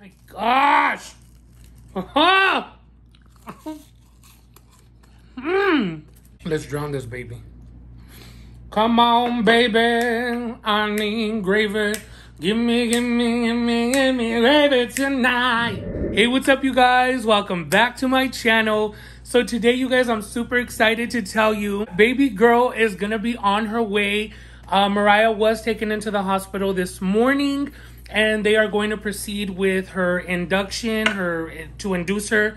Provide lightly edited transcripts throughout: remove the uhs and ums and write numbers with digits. My gosh! Let's drown this baby. Come on, baby, I need gravy. Give me gravy tonight. Hey, what's up, you guys? Welcome back to my channel. So today, you guys, I'm super excited to tell you, baby girl is gonna be on her way. Mariah was taken into the hospital this morning, and they are going to proceed with her induction, to induce her.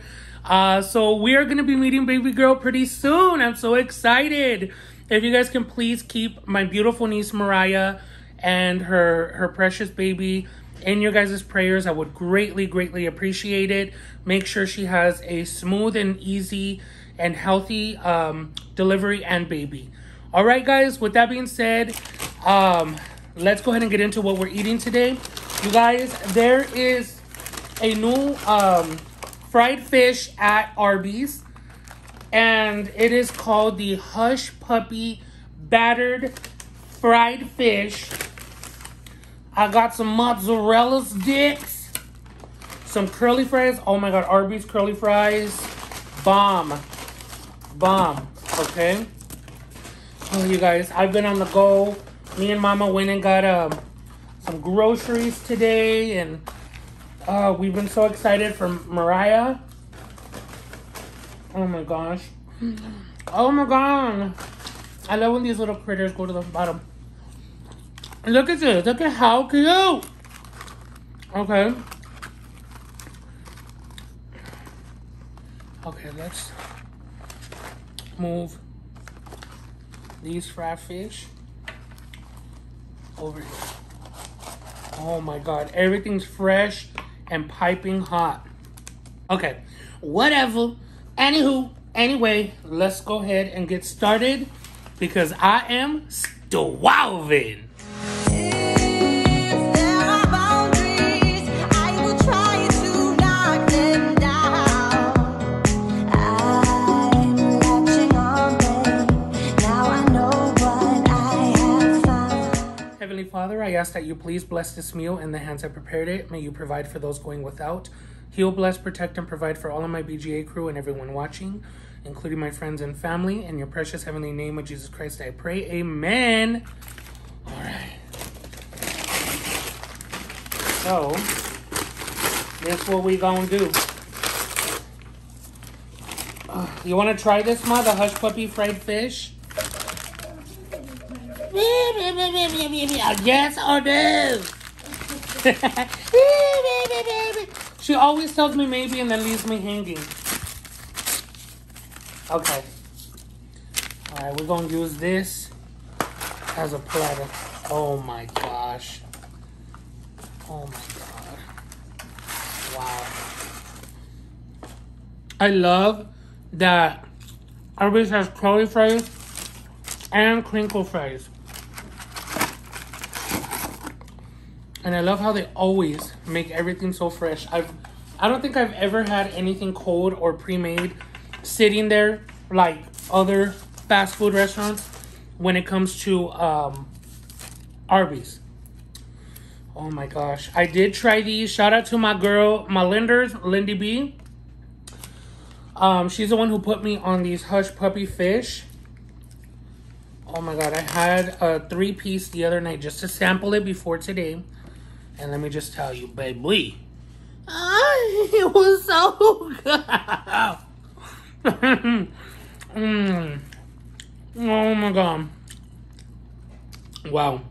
So we are gonna be meeting baby girl pretty soon. I'm so excited. If you guys can please keep my beautiful niece Mariah and her precious baby in your guys' prayers, I would greatly, greatly appreciate it. Make sure she has a smooth and easy and healthy delivery and baby. All right, guys, with that being said, let's go ahead and get into what we're eating today. You guys, there is a new fried fish at Arby's. And it is called the Hush Puppy Battered Fried Fish. I got some mozzarella sticks, some curly fries. Oh my God, Arby's curly fries. Bomb. Bomb, okay? Oh, you guys, I've been on the go. Me and Mama went and got some groceries today, and we've been so excited for Mariah. Oh my gosh. Oh my God. I love when these little critters go to the bottom. Look at this. Look at how cute. Okay. Okay, let's move these fried fish over here. Oh my God. Everything's fresh and piping hot. Okay. Whatever. Anyway, let's go ahead and get started because I am starving. If there are boundaries, I will try to knock them down. I'm latching on them. Now I know what I have found. Heavenly Father, I ask that you please bless this meal and the hands that prepared it. May you provide for those going without. Heal, bless, protect, and provide for all of my BGA crew and everyone watching, including my friends and family. In your precious heavenly name of Jesus Christ, I pray. Amen. All right. So, that's what we gonna do. You want to try this, Ma? The Hush Puppy Fried Fish? Yes or no? She always tells me maybe and then leaves me hanging. Okay. All right, we're gonna use this as a platter. Oh my gosh. Oh my God. Wow. I love that Arby's has curly fries and crinkle fries. And I love how they always make everything so fresh. I don't think I've ever had anything cold or pre-made sitting there like other fast food restaurants when it comes to Arby's. Oh my gosh. I did try these. Shout out to my girl, my Linders, Lindy B. She's the one who put me on these Hush Puppy Fish. Oh my God. I had a 3-piece the other night just to sample it before today. And let me just tell you, baby, it was so good. Oh my God. Wow.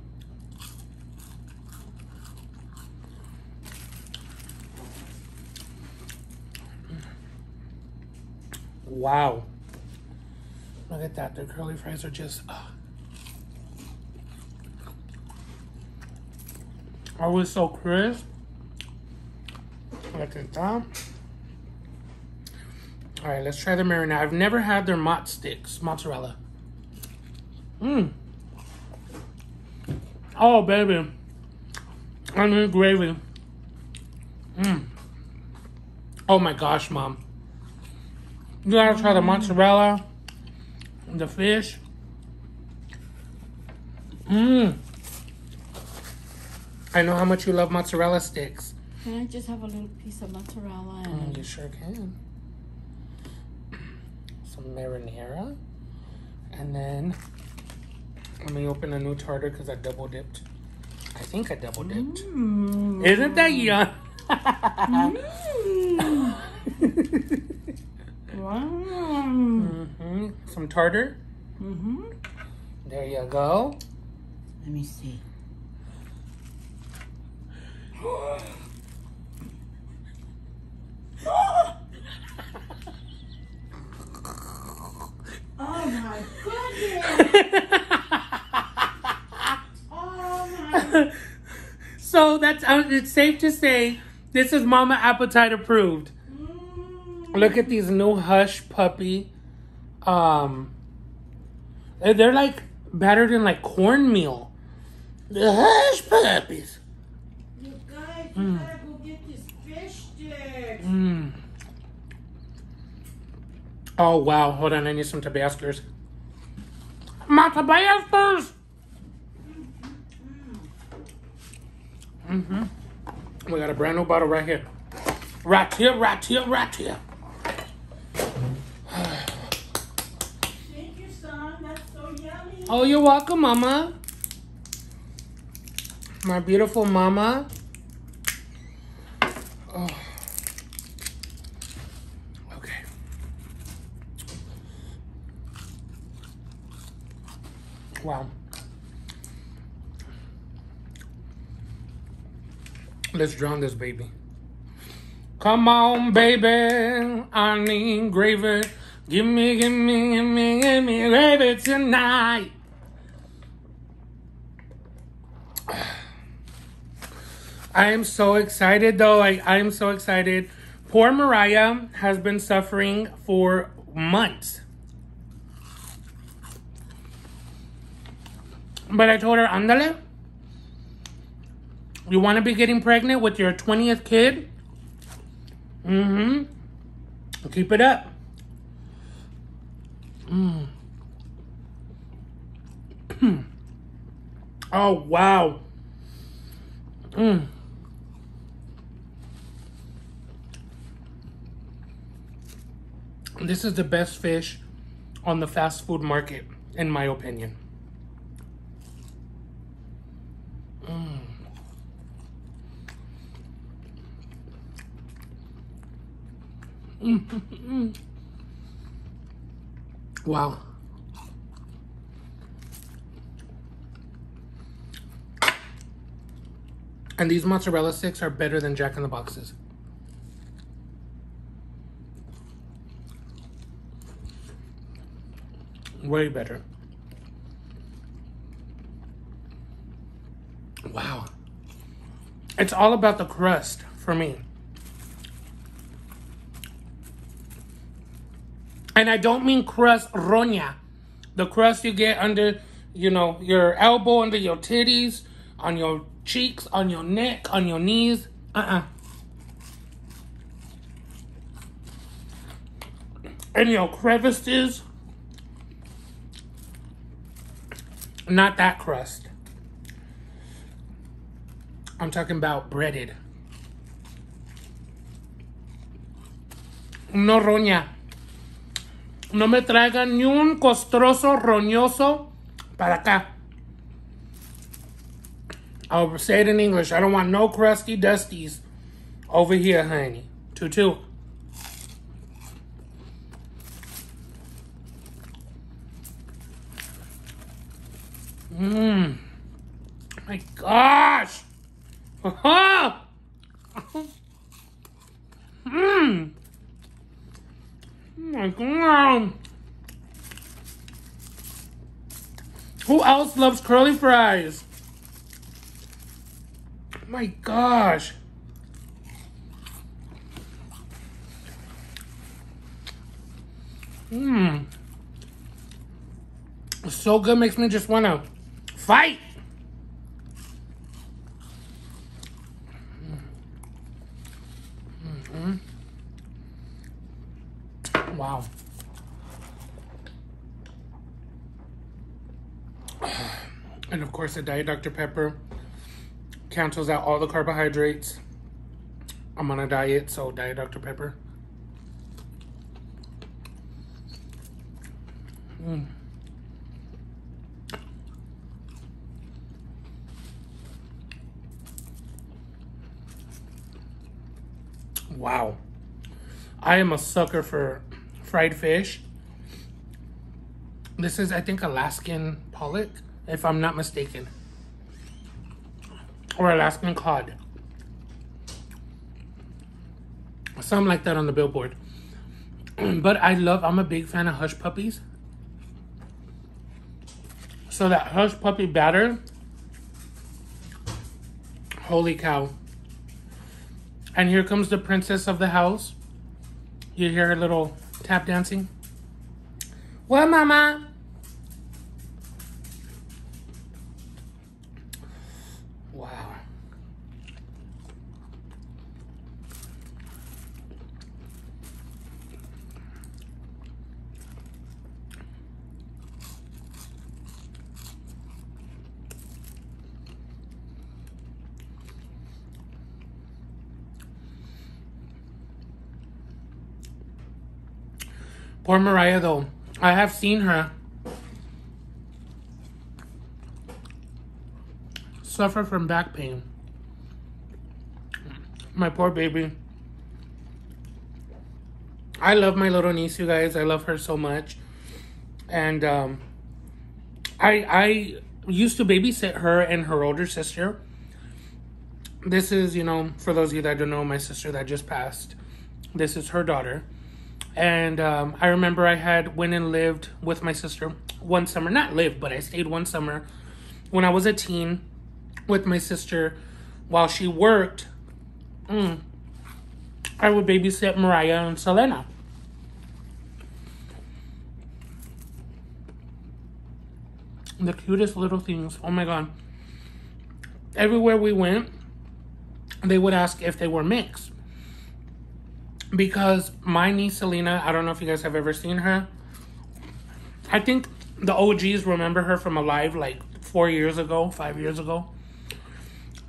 Wow. Look at that. Their curly fries are just... always so crisp. Look at that. All right, let's try the marinara. I've never had their mozzarella. Oh, baby. I need gravy. Oh my gosh, Mom. You gotta try the mozzarella, the fish. I know how much you love mozzarella sticks. Can I just have a little piece of mozzarella? And you sure can. Some marinara. And then let me open a new tartar because I double dipped. I think I double dipped. Mm. Isn't that yum? Mm. Wow. Mm-hmm. Some tartar. Mm-hmm. There you go. Let me see. Oh my goodness! Oh my. So that's, it's safe to say this is Mama Appetite approved. Mm. Look at these new Hush Puppy. They're like battered in like cornmeal. The Hush Puppies. You guys, you gotta go get this fish sticks. Mm. Oh, wow. Hold on. I need some Tabasco's. My Tabasco's! Mm-hmm. We got a brand new bottle right here. Right here, right here, right here. Thank you, son. That's so yummy. Oh, you're welcome, Mama. My beautiful Mama. Oh. Wow. Let's drown this baby. Come on, baby. I need gravy. Give me gravy tonight. I am so excited, though. I am so excited. Poor Mariah has been suffering for months. But I told her, Andale, you want to be getting pregnant with your 20th kid? Mm-hmm. Keep it up. Mm. Oh, wow. Mm. This is the best fish on the fast food market, in my opinion. Wow. And these mozzarella sticks are better than Jack in the Boxes. Way better. Wow. It's all about the crust for me. And I don't mean crust roña. The crust you get under, you know, your elbow, under your titties, on your cheeks, on your neck, on your knees. In your crevices. Not that crust. I'm talking about breaded. No roña. No me traigan ni un costroso roñoso para acá. I'll say it in English. I don't want no crusty dusties over here, honey. Tutu. Mmm. My gosh. Mmm. Oh my God. Who else loves curly fries? My gosh. Mmm. It's so good, makes me just want to fight. Wow. And of course, the Diet Dr. Pepper cancels out all the carbohydrates. I'm on a diet, so Diet Dr. Pepper. Wow. I am a sucker for fried fish. This is, I think, Alaskan Pollock, if I'm not mistaken. Or Alaskan Cod. Something like that on the billboard. But I'm a big fan of hush puppies. So that hush puppy batter, holy cow. And here comes the princess of the house. You hear her little tap dancing. Well, mama. Wow. Poor Mariah, though. I have seen her suffer from back pain. My poor baby. I love my little niece, you guys. I love her so much. And I used to babysit her and her older sister. This is, you know, for those of you that don't know, my sister that just passed. This is her daughter. And I remember I went and lived with my sister one summer. Not lived, but I stayed one summer when I was a teen with my sister while she worked. I would babysit Mariah and Selena. The cutest little things. Oh my God. Everywhere we went, they would ask if they were mixed. Because my niece, Selena, I don't know if you guys have ever seen her. I think the OGs remember her from Alive like 4 years ago, 5 years ago.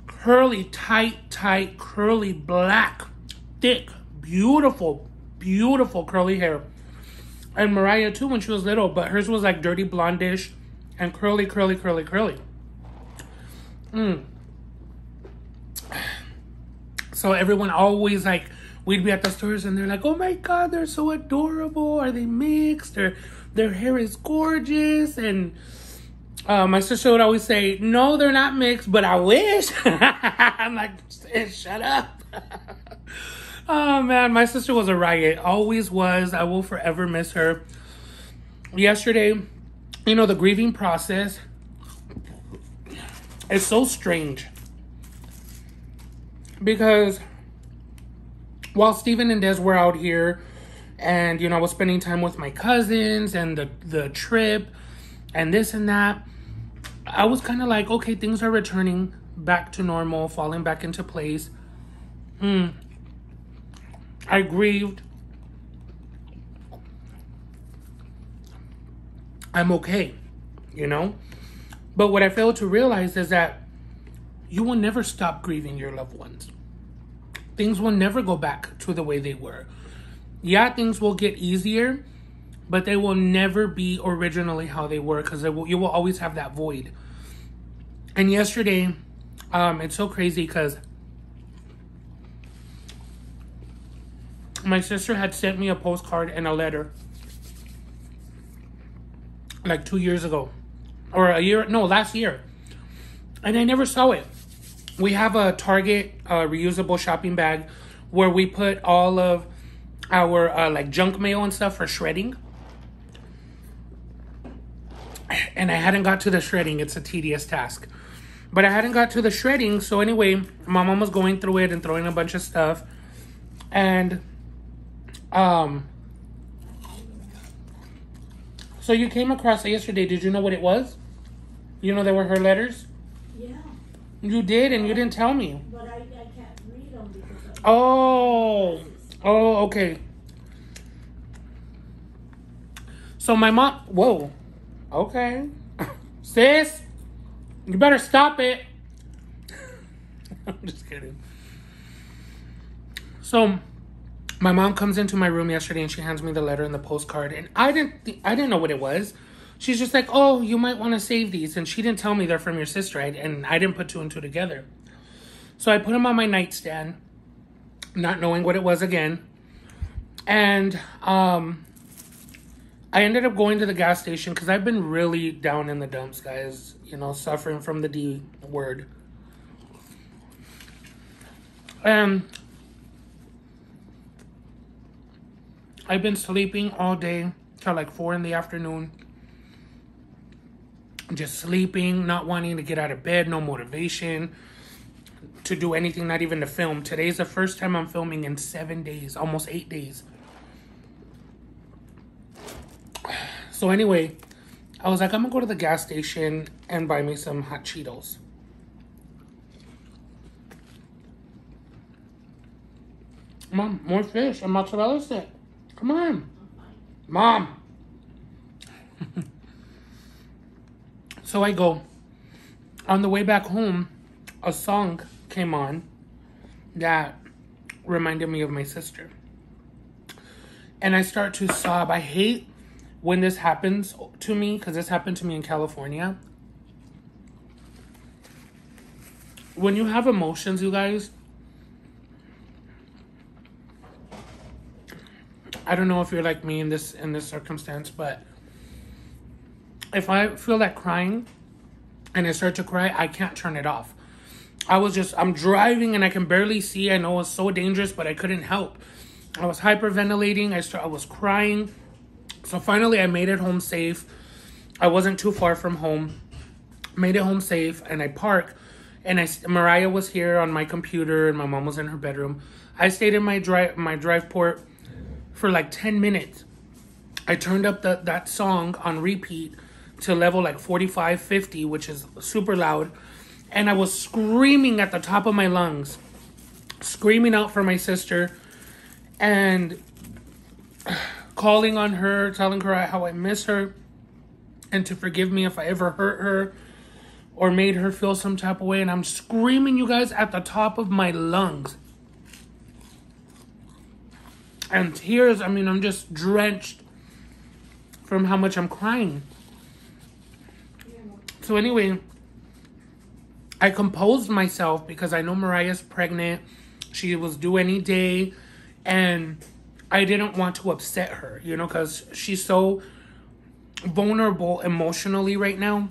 Curly, tight, curly, black, thick, beautiful, beautiful curly hair. And Mariah, too, when she was little. But hers was like dirty blondish and curly. So everyone always like... We'd be at the stores and they're like, oh my God, they're so adorable. Are they mixed? Or their hair is gorgeous. And my sister would always say, no, they're not mixed, but I wish. I'm like, shut up. Oh man, my sister was a riot. Always was. I will forever miss her. Yesterday, you know, the grieving process is so strange. Because... while Steven and Des were out here and, you know, I was spending time with my cousins and the trip and this and that, I was kind of like, okay, things are returning back to normal, falling back into place. I grieved. I'm okay, you know? But what I failed to realize is that you will never stop grieving your loved ones. Things will never go back to the way they were. Yeah, things will get easier, but they will never be originally how they were because you will always have that void. And yesterday, it's so crazy because my sister had sent me a postcard and a letter like 2 years ago or a year, no, last year. And I never saw it. We have a Target reusable shopping bag where we put all of our like junk mail and stuff for shredding. And I hadn't got to the shredding. It's a tedious task. But I hadn't got to the shredding. So anyway, my mom was going through it and throwing a bunch of stuff. And so you came across it yesterday. Did you know what it was? You know, they were her letters? Yeah. You did, and you didn't tell me. But I can't read them because Oh, okay. So my mom... Whoa. Okay. Sis, you better stop it. I'm just kidding. So my mom comes into my room yesterday and she hands me the letter and the postcard, and I didn't know what it was. She's just like, oh, you might want to save these. And she didn't tell me they're from your sister, and I didn't put two and two together. So I put them on my nightstand, not knowing what it was again. And I ended up going to the gas station because I've been really down in the dumps, guys. You know, suffering from the D word. And I've been sleeping all day till like 4 in the afternoon. Just sleeping, not wanting to get out of bed, no motivation to do anything, not even to film. Today's the first time I'm filming in 7 days, almost 8 days. So anyway, I was like, I'm gonna go to the gas station and buy me some hot Cheetos. Mom, more fish and mozzarella stick. Come on. Mom. So I go. On the way back home, a song came on that reminded me of my sister. And I start to sob. I hate when this happens to me, because this happened to me in California. When you have emotions, you guys, I don't know if you're like me in this circumstance, but if I feel like crying and I start to cry, I can't turn it off. I'm driving and I can barely see. I know it's so dangerous, but I couldn't help. I was hyperventilating. I was crying. So finally I made it home safe. I wasn't too far from home. Made it home safe, and I park. And Mariah was here on my computer and my mom was in her bedroom. I stayed in my drive port for like 10 minutes. I turned up that song on repeat to level like 45, 50, which is super loud. And I was screaming at the top of my lungs, screaming out for my sister and calling on her, telling her how I miss her and to forgive me if I ever hurt her or made her feel some type of way. And I'm screaming, you guys, at the top of my lungs. And tears, I mean, I'm just drenched from how much I'm crying. So anyway, I composed myself because I know Mariah's pregnant. She was due any day. And I didn't want to upset her, you know, because she's so vulnerable emotionally right now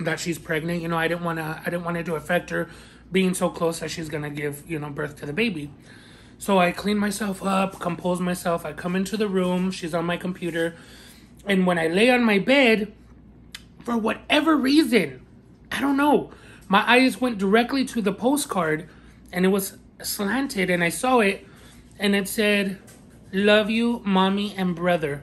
that she's pregnant. You know, I didn't want it to affect her being so close that she's going to give, you know, birth to the baby. So I clean myself up, compose myself. I come into the room. She's on my computer. And when I lay on my bed, for whatever reason, I don't know, my eyes went directly to the postcard and it was slanted and I saw it and it said, "Love you, mommy and brother."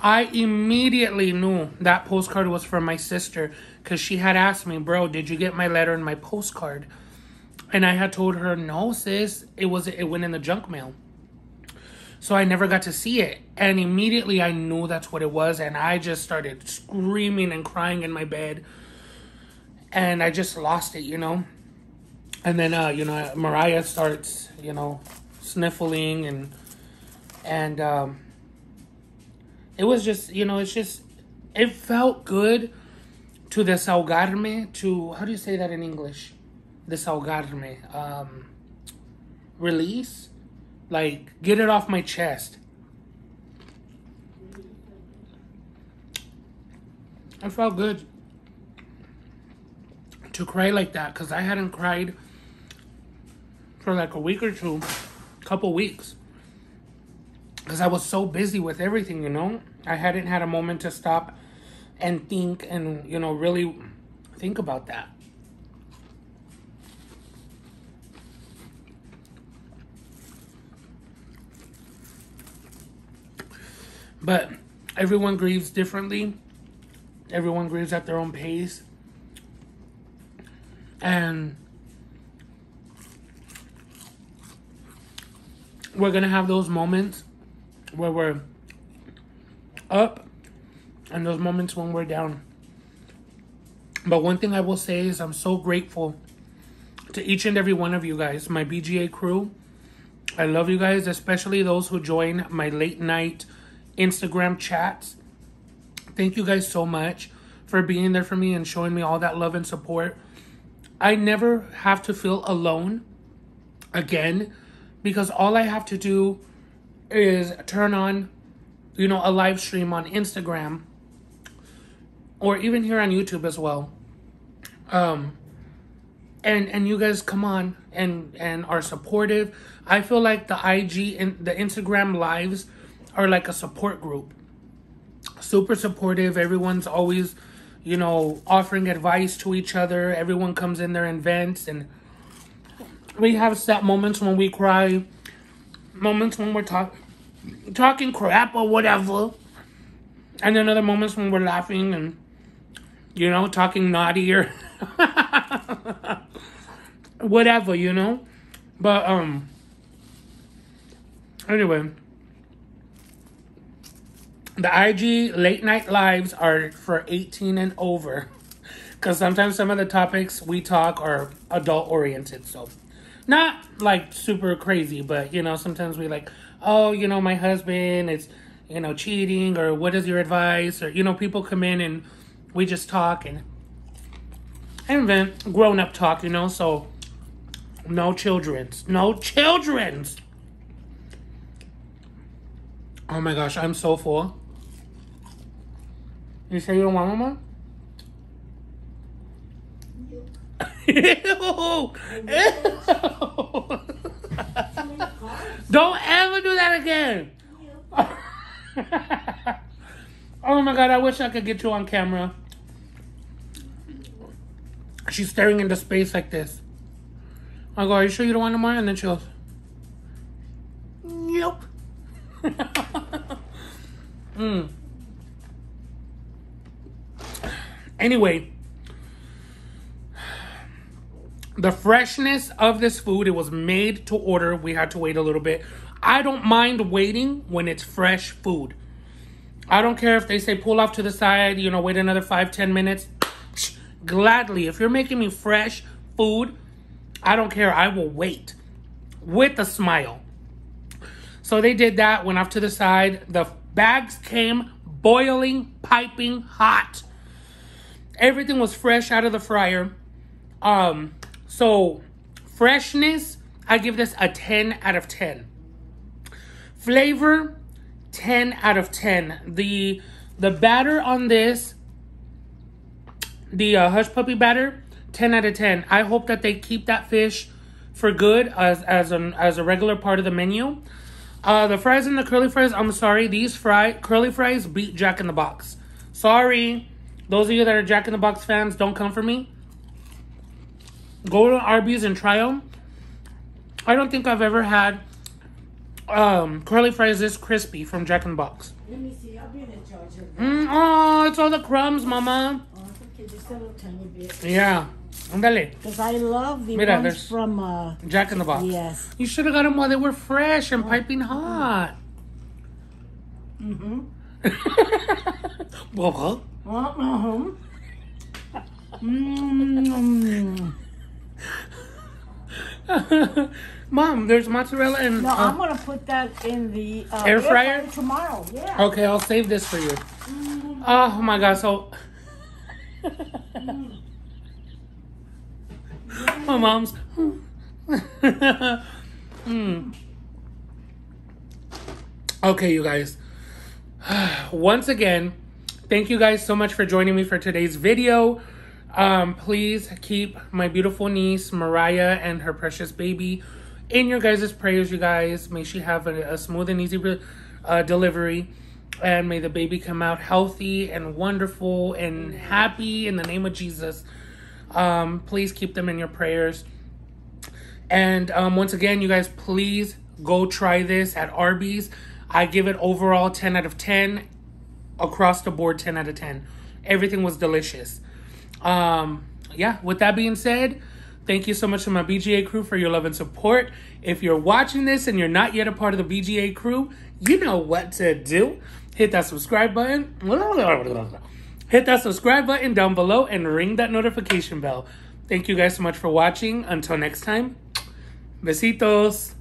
I immediately knew that postcard was from my sister because she had asked me, "Bro, did you get my letter and my postcard?" And I had told her, "No, sis, it went in the junk mail." So I never got to see it. And immediately I knew that's what it was. And I just started screaming and crying in my bed. And I just lost it, you know. And then, you know, Mariah starts, you know, sniffling. And it was just, you know, it felt good to desahogarme, how do you say that in English? Desahogarme, release, like get it off my chest. I felt good to cry like that because I hadn't cried for like a week or two, couple weeks, because I was so busy with everything, you know. I hadn't had a moment to stop and think and, you know, really think about that. But everyone grieves differently. Everyone grieves at their own pace. And we're going to have those moments where we're up and those moments when we're down. But one thing I will say is I'm so grateful to each and every one of you guys, my BGA crew. I love you guys, especially those who join my late night Instagram chats. Thank you guys so much for being there for me and showing me all that love and support. I never have to feel alone again, because all I have to do is turn on, you know, a live stream on Instagram or even here on YouTube as well. And you guys come on and are supportive. I feel like the IG and the Instagram lives are like a support group. Super supportive. Everyone's always, you know, offering advice to each other. Everyone comes in there and vents, and we have set moments when we cry, moments when we're talking crap or whatever, and then other moments when we're laughing and, you know, talking naughty or whatever, you know. But anyway, the IG late night lives are for 18 and over, because sometimes some of the topics we talk are adult oriented, so. Not, like, super crazy, but, you know, sometimes we like, oh, you know, my husband is, you know, cheating, or what is your advice? Or, you know, people come in and we just talk and then grown-up talk, you know, so no children's. No children's! Oh, my gosh, I'm so full. You say you don't want one more? Ew. Ew. Don't ever do that again. Oh my God, I wish I could get you on camera. She's staring into space like this. I go, are you sure you don't want no more? And then she goes, nope. Anyway, the freshness of this food, it was made to order. We had to wait a little bit. I don't mind waiting when it's fresh food. I don't care if they say pull off to the side, you know, wait another 5-10 minutes. Gladly. If you're making me fresh food, I don't care. I will wait with a smile. So they did that, went off to the side. The bags came boiling, piping hot. Everything was fresh out of the fryer. So, freshness, I give this a 10 out of 10. Flavor, 10 out of 10. The batter on this, the hush puppy batter, 10 out of 10. I hope that they keep that fish for good as a regular part of the menu. The fries and the curly fries, I'm sorry. These curly fries beat Jack in the Box. Sorry. Those of you that are Jack in the Box fans, don't come for me. Go to Arby's and try them. I don't think I've ever had curly fries this crispy from Jack in the Box. Let me see. I'll be in the charger. Oh, it's all the crumbs, Mama. Oh, okay, just a little tiny bit. Yeah. Andale. Because I love the ones from Jack in the Box. Yes. You should have got them while they were fresh and piping hot. Mm-hmm. Well, huh? Mom, there's mozzarella and no, I'm gonna put that in the air fryer tomorrow. Yeah. Okay, I'll save this for you. Oh my God, so my mom's Okay, you guys. Once again, thank you guys so much for joining me for today's video. Please keep my beautiful niece, Mariah, and her precious baby in your guys' prayers, you guys. May she have a smooth and easy delivery. And may the baby come out healthy and wonderful and happy in the name of Jesus. Please keep them in your prayers. And once again, you guys, please go try this at Arby's. I give it overall 10 out of 10. Across the board, 10 out of 10. Everything was delicious. Yeah, with that being said, thank you so much to my BGA crew for your love and support. If you're watching this and you're not yet a part of the BGA crew, you know what to do. Hit that subscribe button. Hit that subscribe button down below and ring that notification bell. Thank you guys so much for watching. Until next time, besitos.